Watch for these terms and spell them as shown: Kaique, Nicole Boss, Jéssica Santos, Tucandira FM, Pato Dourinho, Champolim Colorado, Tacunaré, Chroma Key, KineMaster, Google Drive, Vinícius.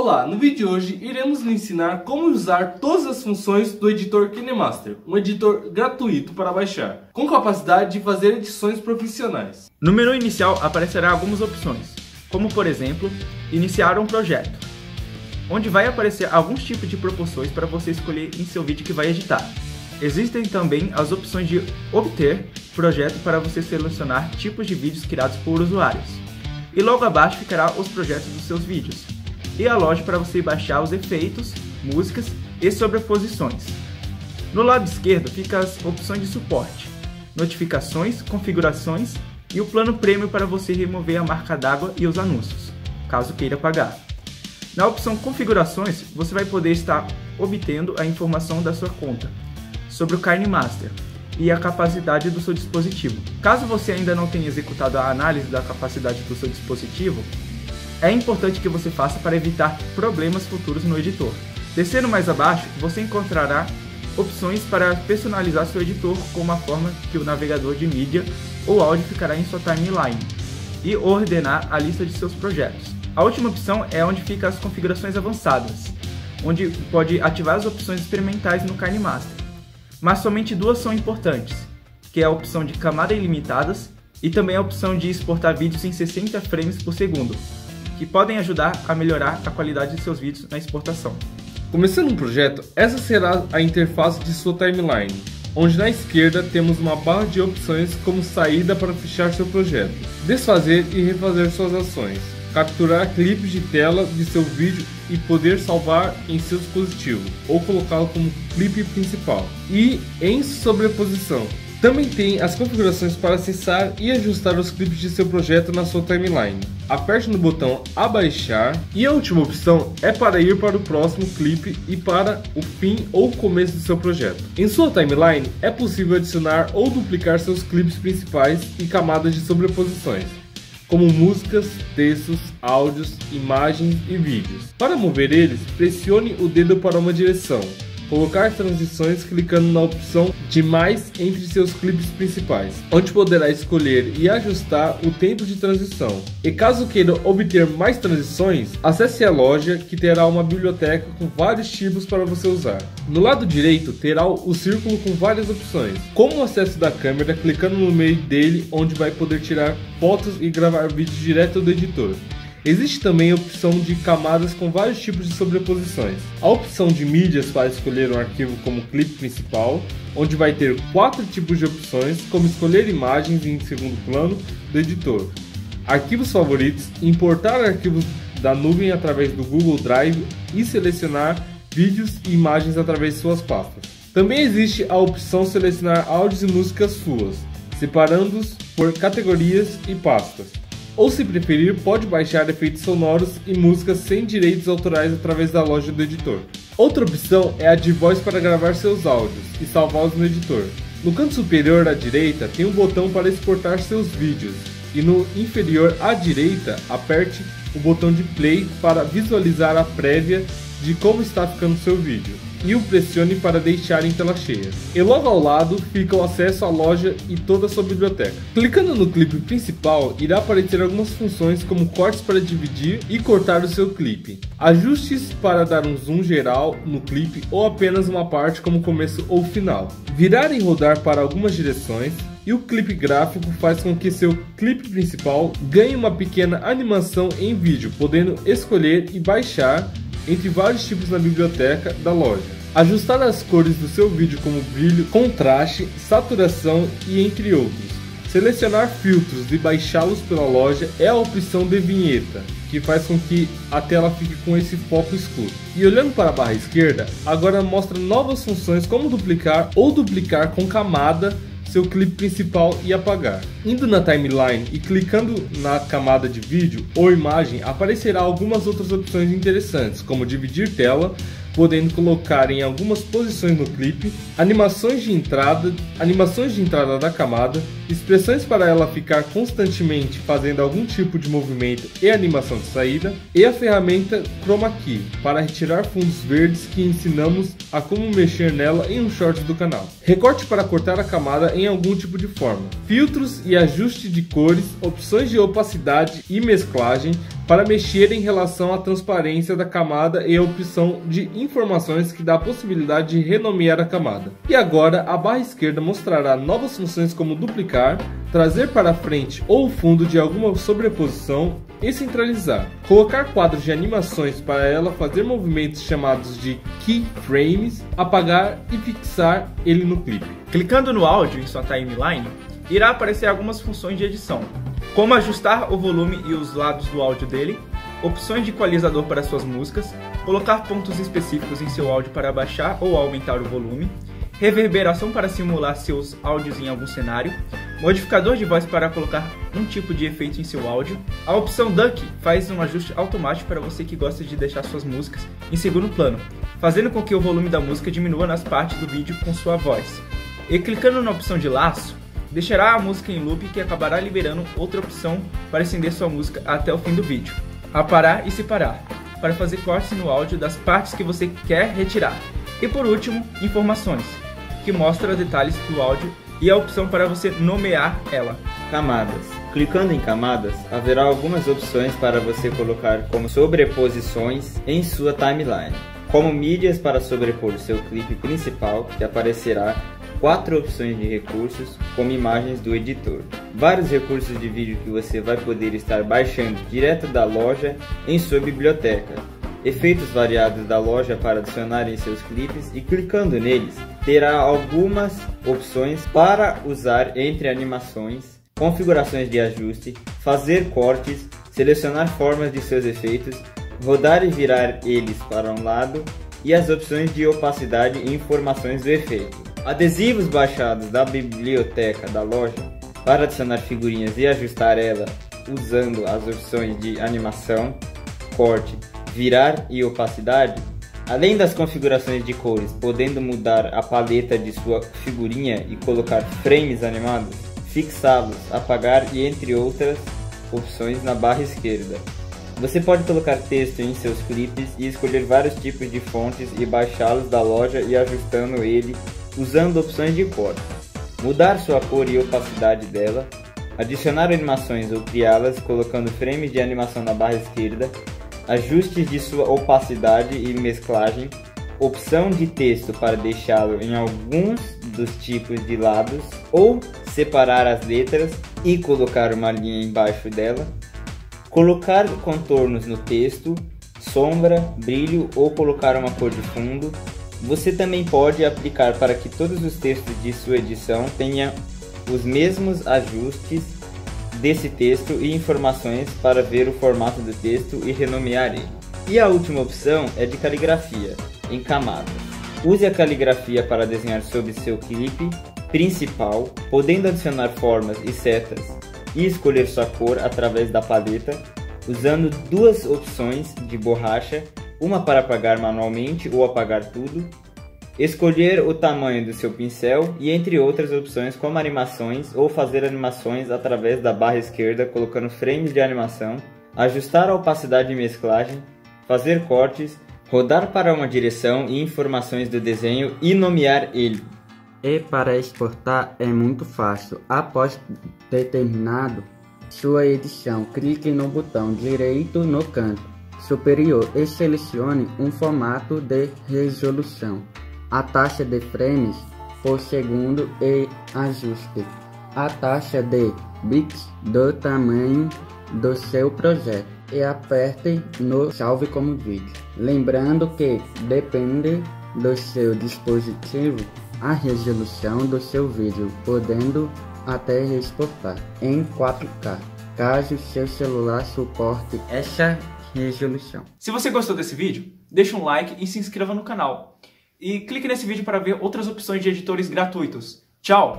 Olá, no vídeo de hoje iremos lhe ensinar como usar todas as funções do editor KineMaster, um editor gratuito para baixar, com capacidade de fazer edições profissionais. No menu inicial aparecerá algumas opções, como por exemplo, iniciar um projeto, onde vai aparecer alguns tipos de proporções para você escolher em seu vídeo que vai editar. Existem também as opções de obter projeto para você selecionar tipos de vídeos criados por usuários. E logo abaixo ficará os projetos dos seus vídeos. E a loja para você baixar os efeitos, músicas e sobreposições. No lado esquerdo fica as opções de suporte, notificações, configurações e o plano premium para você remover a marca d'água e os anúncios, caso queira pagar. Na opção configurações, você vai poder estar obtendo a informação da sua conta sobre o KineMaster e a capacidade do seu dispositivo. Caso você ainda não tenha executado a análise da capacidade do seu dispositivo, é importante que você faça para evitar problemas futuros no editor. Descendo mais abaixo, você encontrará opções para personalizar seu editor com uma forma que o navegador de mídia ou áudio ficará em sua timeline e ordenar a lista de seus projetos. A última opção é onde ficam as configurações avançadas, onde pode ativar as opções experimentais no KineMaster. Mas somente duas são importantes, que é a opção de camada ilimitadas e também a opção de exportar vídeos em 60 frames por segundo, que podem ajudar a melhorar a qualidade de seus vídeos na exportação. Começando um projeto, essa será a interface de sua timeline, onde na esquerda temos uma barra de opções como saída para fechar seu projeto, desfazer e refazer suas ações, capturar clipes de tela de seu vídeo e poder salvar em seu dispositivo ou colocá-lo como clipe principal e em sobreposição. Também tem as configurações para acessar e ajustar os clipes de seu projeto na sua timeline. Aperte no botão abaixar e a última opção é para ir para o próximo clipe e para o fim ou começo do seu projeto. Em sua timeline é possível adicionar ou duplicar seus clipes principais e camadas de sobreposições, como músicas, textos, áudios, imagens e vídeos. Para mover eles, pressione o dedo para uma direção. Colocar transições clicando na opção de mais entre seus clipes principais, onde poderá escolher e ajustar o tempo de transição. E caso queira obter mais transições, acesse a loja que terá uma biblioteca com vários tipos para você usar. No lado direito terá o círculo com várias opções, como o acesso da câmera clicando no meio dele, onde vai poder tirar fotos e gravar vídeos direto do editor. Existe também a opção de camadas com vários tipos de sobreposições. A opção de mídias para escolher um arquivo como clipe principal, onde vai ter 4 tipos de opções, como escolher imagens em segundo plano do editor, arquivos favoritos, importar arquivos da nuvem através do Google Drive e selecionar vídeos e imagens através de suas pastas. Também existe a opção de selecionar áudios e músicas suas, separando-os por categorias e pastas. Ou se preferir, pode baixar efeitos sonoros e músicas sem direitos autorais através da loja do editor. Outra opção é a de voz para gravar seus áudios e salvá-los no editor. No canto superior à direita tem um botão para exportar seus vídeos e no inferior à direita aperte o botão de play para visualizar a prévia de como está ficando seu vídeo e o pressione para deixar em tela cheia. E logo ao lado fica o acesso à loja e toda a sua biblioteca. Clicando no clipe principal, irá aparecer algumas funções como cortes para dividir e cortar o seu clipe, ajustes para dar um zoom geral no clipe ou apenas uma parte como começo ou final, virar e rodar para algumas direções, e o clipe gráfico faz com que seu clipe principal ganhe uma pequena animação em vídeo, podendo escolher e baixar entre vários tipos na biblioteca da loja. Ajustar as cores do seu vídeo como brilho, contraste, saturação e entre outros. Selecionar filtros e baixá-los pela loja é a opção de vinheta, que faz com que a tela fique com esse foco escuro. E olhando para a barra esquerda, agora mostra novas funções como duplicar ou duplicar com camada seu clipe principal e apagar. Indo na timeline e clicando na camada de vídeo ou imagem, aparecerá algumas outras opções interessantes, como dividir tela, podendo colocar em algumas posições no clipe, animações de entrada da camada, expressões para ela ficar constantemente fazendo algum tipo de movimento e animação de saída, e a ferramenta Chroma Key, para retirar fundos verdes que ensinamos a como mexer nela em um short do canal. Recorte para cortar a camada em algum tipo de forma, filtros e ajuste de cores, opções de opacidade e mesclagem, para mexer em relação à transparência da camada e a opção de informações, que dá a possibilidade de renomear a camada. E agora a barra esquerda mostrará novas funções como duplicar, trazer para frente ou fundo de alguma sobreposição e centralizar, colocar quadros de animações para ela fazer movimentos chamados de keyframes, apagar e fixar ele no clipe. Clicando no áudio em sua timeline, irá aparecer algumas funções de edição, como ajustar o volume e os lados do áudio dele, opções de equalizador para suas músicas, colocar pontos específicos em seu áudio para baixar ou aumentar o volume, reverberação para simular seus áudios em algum cenário, modificador de voz para colocar um tipo de efeito em seu áudio. A opção Duck faz um ajuste automático para você que gosta de deixar suas músicas em segundo plano, fazendo com que o volume da música diminua nas partes do vídeo com sua voz. E clicando na opção de laço, deixará a música em loop, que acabará liberando outra opção para estender sua música até o fim do vídeo. Aparar e separar, para fazer cortes no áudio das partes que você quer retirar. E por último, informações, que mostra detalhes do áudio e a opção para você nomear ela. Camadas. Clicando em camadas, haverá algumas opções para você colocar como sobreposições em sua timeline, como mídias para sobrepor o seu clipe principal, que aparecerá 4 opções de recursos, como imagens do editor, vários recursos de vídeo que você vai poder estar baixando direto da loja em sua biblioteca, efeitos variados da loja para adicionar em seus clipes, e clicando neles, terá algumas opções para usar entre animações, configurações de ajuste, fazer cortes, selecionar formas de seus efeitos, rodar e virar eles para um lado, e as opções de opacidade e informações do efeito. Adesivos baixados da biblioteca da loja para adicionar figurinhas e ajustar ela usando as opções de animação, corte, virar e opacidade, além das configurações de cores, podendo mudar a paleta de sua figurinha e colocar frames animados, fixá-los, apagar e entre outras opções na barra esquerda. Você pode colocar texto em seus clipes e escolher vários tipos de fontes e baixá-los da loja e ajustando ele usando opções de cor, mudar sua cor e opacidade dela, adicionar animações ou criá-las colocando frames de animação na barra esquerda, ajustes de sua opacidade e mesclagem, opção de texto para deixá-lo em alguns dos tipos de lados ou separar as letras e colocar uma linha embaixo dela, colocar contornos no texto, sombra, brilho ou colocar uma cor de fundo. Você também pode aplicar para que todos os textos de sua edição tenham os mesmos ajustes desse texto e informações para ver o formato do texto e renomear ele. E a última opção é de caligrafia, em camadas. Use a caligrafia para desenhar sobre seu clipe principal, podendo adicionar formas e setas e escolher sua cor através da paleta, usando 2 opções de borracha, uma para apagar manualmente ou apagar tudo, escolher o tamanho do seu pincel e entre outras opções como animações ou fazer animações através da barra esquerda colocando frames de animação, ajustar a opacidade e mesclagem, fazer cortes, rodar para uma direção e informações do desenho e nomear ele. E para exportar é muito fácil. Após determinado sua edição, clique no botão direito no canto superior e selecione um formato de resolução, a taxa de frames por segundo e ajuste a taxa de bits do tamanho do seu projeto e aperte no salve como vídeo. Lembrando que depende do seu dispositivo a resolução do seu vídeo, podendo até exportar em 4K, caso seu celular suporte essa resolução. Se você gostou desse vídeo, deixa um like e se inscreva no canal. E clique nesse vídeo para ver outras opções de editores gratuitos. Tchau!